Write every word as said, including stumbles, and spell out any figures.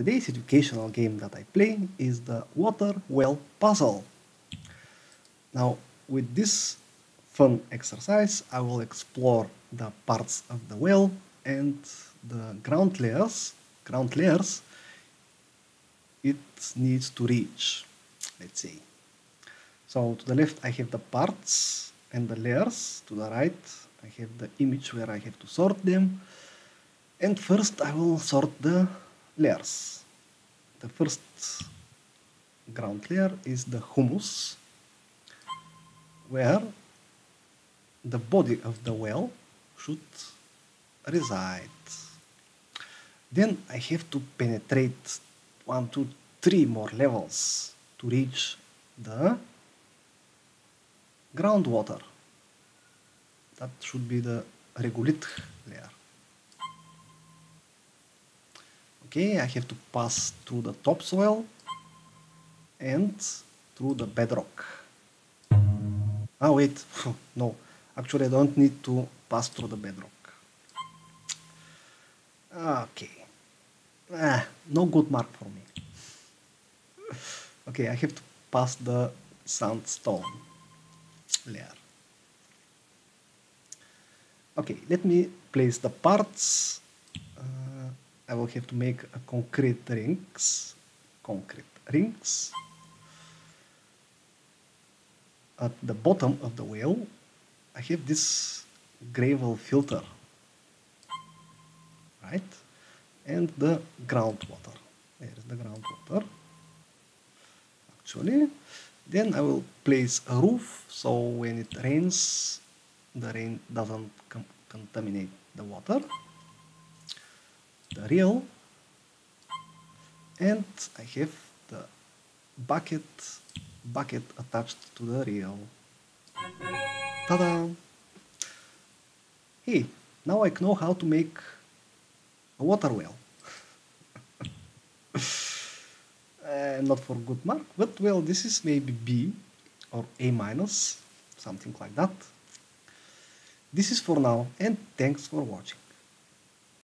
Today's educational game that I'm playing is the Water Well Puzzle. Now, with this fun exercise, I will explore the parts of the well and the ground layers, ground layers it needs to reach, let's say. So to the left I have the parts and the layers, to the right I have the image where I have to sort them, and first I will sort the layers. The first ground layer is the humus, where the body of the well should reside. Then I have to penetrate one, two, three more levels to reach the groundwater. That should be the regolith layer. Okay, I have to pass through the topsoil and through the bedrock. Ah, wait, no. Actually, I don't need to pass through the bedrock. Okay. Ah, no good mark for me. Okay, I have to pass the sandstone layer. Okay, let me place the parts. Uh, I will have to make a concrete rings. Concrete rings. At the bottom of the well, I have this gravel filter, right? And the groundwater. There is the groundwater, actually. Then I will place a roof, so when it rains, the rain doesn't com contaminate the water. The reel. And I have the bucket, bucket attached to the reel. Ta-da! Hey, now I know how to make a water well. uh, not for good mark, but well, this is maybe B or A minus, something like that. This is for now, and thanks for watching.